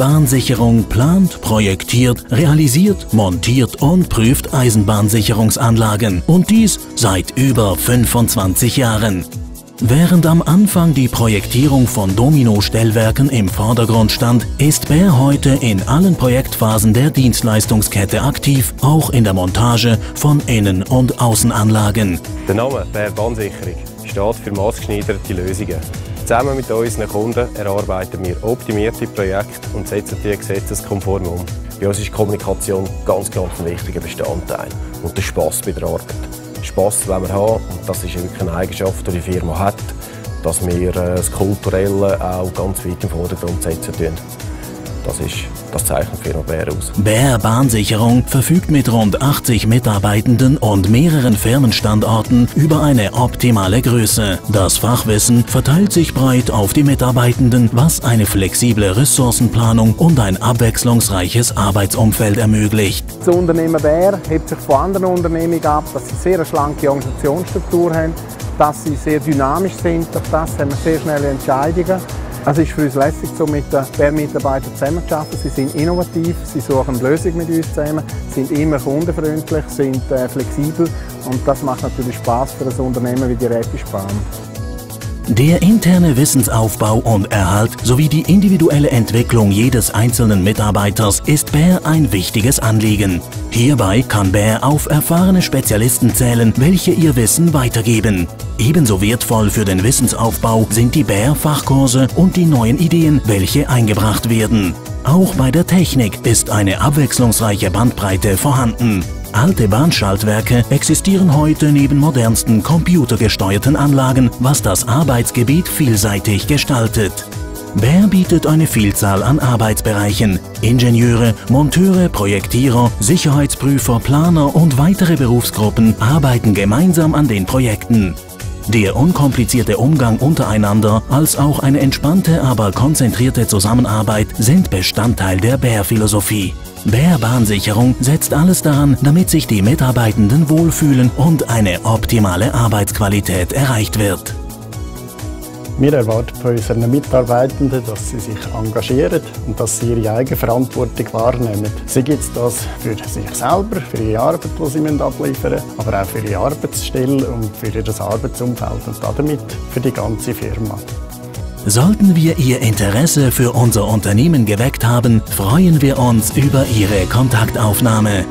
Bahnsicherung plant, projektiert, realisiert, montiert und prüft Eisenbahnsicherungsanlagen. Und dies seit über 25 Jahren. Während am Anfang die Projektierung von Domino-Stellwerken im Vordergrund stand, ist Bär heute in allen Projektphasen der Dienstleistungskette aktiv, auch in der Montage von Innen- und Außenanlagen. Der Name Bär Bahnsicherung steht für maßgeschneiderte Lösungen. Zusammen mit unseren Kunden erarbeiten wir optimierte Projekte und setzen die gesetzeskonform um. Bei uns ist Kommunikation ganz ein wichtiger Bestandteil und der Spass bei der Arbeit. Spass wollen wir haben und das ist wirklich eine Eigenschaft, die die Firma hat, dass wir das Kulturelle auch ganz weit im Vordergrund setzen tun. Das zeichnet die Firma Bär aus. Bär Bahnsicherung verfügt mit rund 80 Mitarbeitenden und mehreren Firmenstandorten über eine optimale Größe. Das Fachwissen verteilt sich breit auf die Mitarbeitenden, was eine flexible Ressourcenplanung und ein abwechslungsreiches Arbeitsumfeld ermöglicht. Das Unternehmen Bär hebt sich von anderen Unternehmen ab, dass sie sehr eine schlanke Organisationsstruktur haben, dass sie sehr dynamisch sind, durch das haben wir sehr schnelle Entscheidungen. Also es ist für uns lässig, so mit den Bär-Mitarbeitern zusammenzuarbeiten. Sie sind innovativ, sie suchen Lösungen mit uns zusammen, sind immer kundenfreundlich, sind flexibel und das macht natürlich Spaß für ein Unternehmen wie die Rätischbahn. Der interne Wissensaufbau und Erhalt sowie die individuelle Entwicklung jedes einzelnen Mitarbeiters ist Bär ein wichtiges Anliegen. Hierbei kann Bär auf erfahrene Spezialisten zählen, welche ihr Wissen weitergeben. Ebenso wertvoll für den Wissensaufbau sind die Bär-Fachkurse und die neuen Ideen, welche eingebracht werden. Auch bei der Technik ist eine abwechslungsreiche Bandbreite vorhanden. Alte Bahnschaltwerke existieren heute neben modernsten computergesteuerten Anlagen, was das Arbeitsgebiet vielseitig gestaltet. Bär bietet eine Vielzahl an Arbeitsbereichen. Ingenieure, Monteure, Projektierer, Sicherheitsprüfer, Planer und weitere Berufsgruppen arbeiten gemeinsam an den Projekten. Der unkomplizierte Umgang untereinander als auch eine entspannte, aber konzentrierte Zusammenarbeit sind Bestandteil der Bär-Philosophie. Bär Bahnsicherung setzt alles daran, damit sich die Mitarbeitenden wohlfühlen und eine optimale Arbeitsqualität erreicht wird. Wir erwarten von unseren Mitarbeitenden, dass sie sich engagieren und dass sie ihre eigene Verantwortung wahrnehmen. Sie gibt es das für sich selber, für ihre Arbeit, die sie abliefern müssen, aber auch für ihre Arbeitsstelle und für ihr Arbeitsumfeld und damit für die ganze Firma. Sollten wir Ihr Interesse für unser Unternehmen geweckt haben, freuen wir uns über Ihre Kontaktaufnahme.